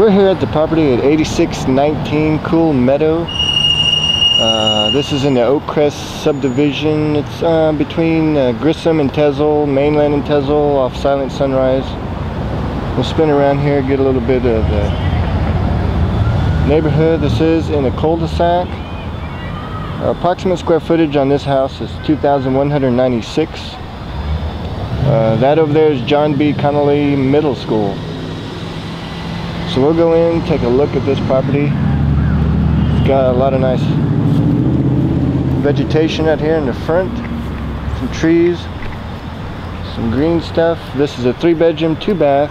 We're here at the property at 8619 Cool Meadow. This is in the Oakcrest subdivision. It's between Grissom and Tezel, mainland and Tezel, off Silent Sunrise. We'll spin around here, get a little bit of the neighborhood. This is in a cul-de-sac. Approximate square footage on this house is 2,196. That over there is John B. Connelly Middle School. So we'll go in, take a look at this property. It's got a lot of nice vegetation out here in the front, some trees, some green stuff. This is a 3-bedroom, 2-bath.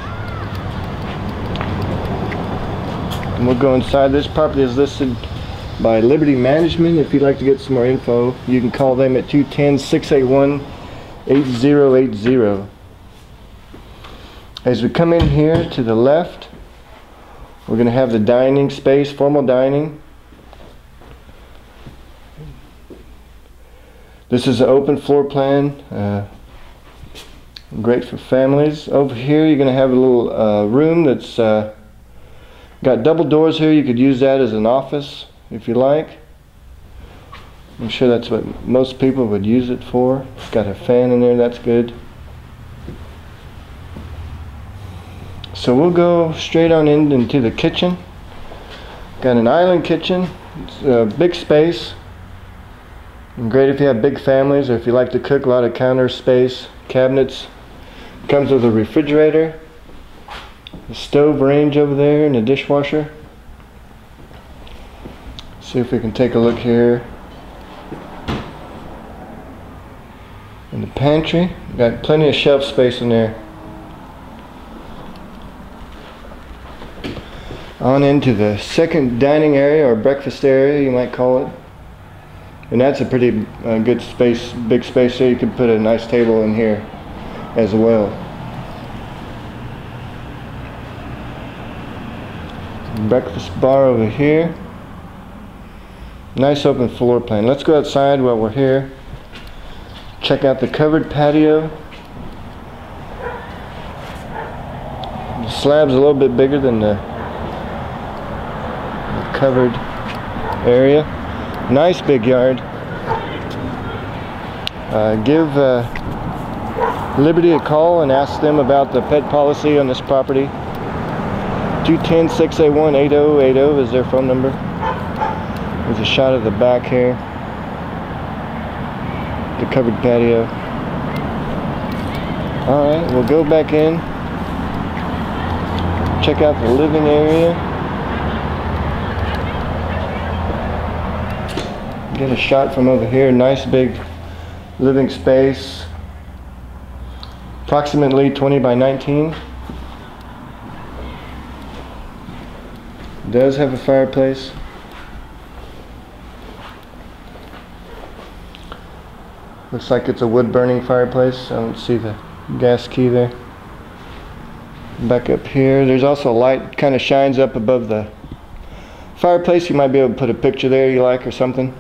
And we'll go inside. This property is listed by Liberty Management. If you'd like to get some more info, you can call them at 210-681-8080. As we come in here to the left, we're going to have the dining space, formal dining. This is an open floor plan, great for families. Over here you're going to have a little room that's got double doors here. You could use that as an office if you like. I'm sure that's what most people would use it for. It's got a fan in there, that's good. So we'll go straight on in into the kitchen. Got an island kitchen. It's a big space. Great if you have big families or if you like to cook. A lot of counter space, cabinets. Comes with a refrigerator, a stove range over there, and a dishwasher. See if we can take a look here. In the pantry, got plenty of shelf space in there. On into the second dining area, or breakfast area you might call it. And that's a pretty good space, big space there. You could put a nice table in here as well. Breakfast bar over here. Nice open floor plan. Let's go outside while we're here. Check out the covered patio. The slab's a little bit bigger than the covered area. Nice big yard. Give Liberty a call and ask them about the pet policy on this property. 210-681-8080 is their phone number. There's a shot of the back here, the covered patio. Alright, we'll go back in, check out the living area. Get a shot from over here. Nice big living space, approximately 20 by 19. Does have a fireplace. Looks like it's a wood burning fireplace. I don't see the gas key there. Back up here, there's also a light kind of shines up above the fireplace. You might be able to put a picture there you like or something,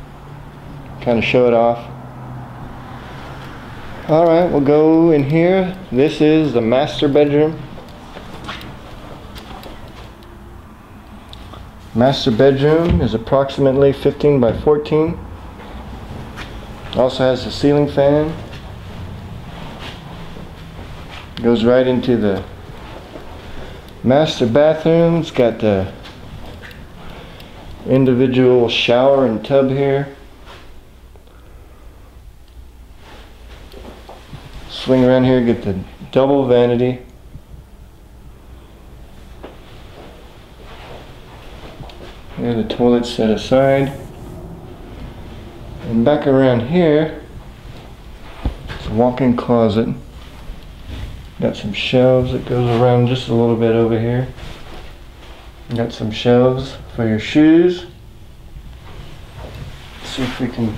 kind of show it off. Alright, we'll go in here. This is the master bedroom. Master bedroom is approximately 15 by 14. Also has a ceiling fan. Goes right into the master bathroom. It's got the individual shower and tub here. Swing around here, get the double vanity. There's the toilet set aside. And back around here, it's a walk-in closet. Got some shelves that goes around just a little bit over here. Got some shelves for your shoes. Let's see if we can.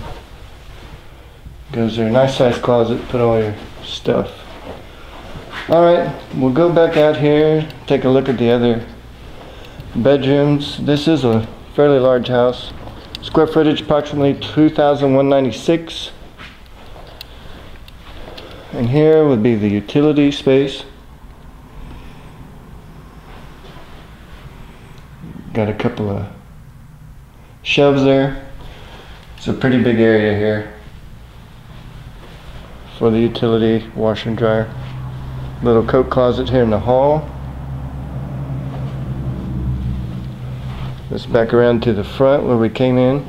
Goes there, nice size closet, put all your stuff. Alright, we'll go back out here, take a look at the other bedrooms. This is a fairly large house. Square footage approximately 2,196. And here would be the utility space. got a couple of shelves there. It's a pretty big area here for the utility washer and dryer. Little coat closet here in the hall. Let's back around to the front where we came in.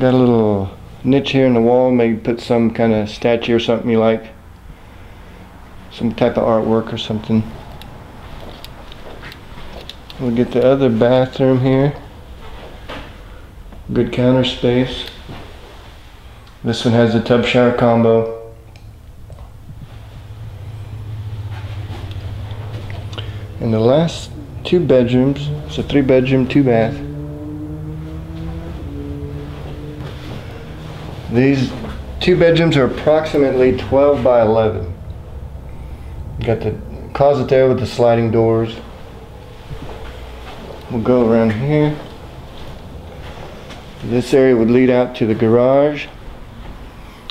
Got a little niche here in the wall, maybe put some kind of statue or something you like. Some type of artwork or something. We'll get the other bathroom here. Good counter space. This one has a tub shower combo. And the last two bedrooms, it's a 3-bedroom, 2-bath. These two bedrooms are approximately 12 by 11. Got the closet there with the sliding doors. We'll go around here. This area would lead out to the garage.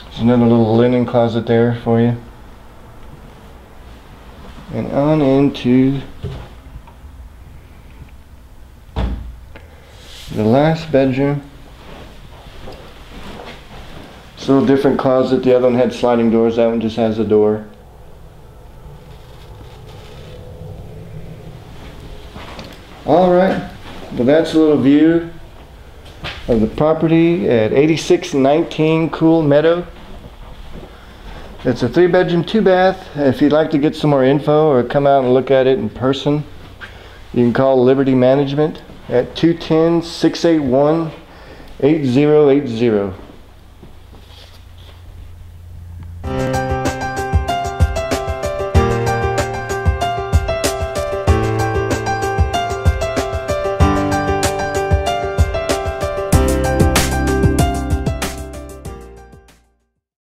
There's another little linen closet there for you. And on into the last bedroom. It's a little different closet. The other one had sliding doors. That one just has a door. Alright, well that's a little view of the property at 8619 Cool Meadow. It's a 3-bedroom, 2-bath. If you'd like to get some more info or come out and look at it in person, you can call Liberty Management at 210-681-8080.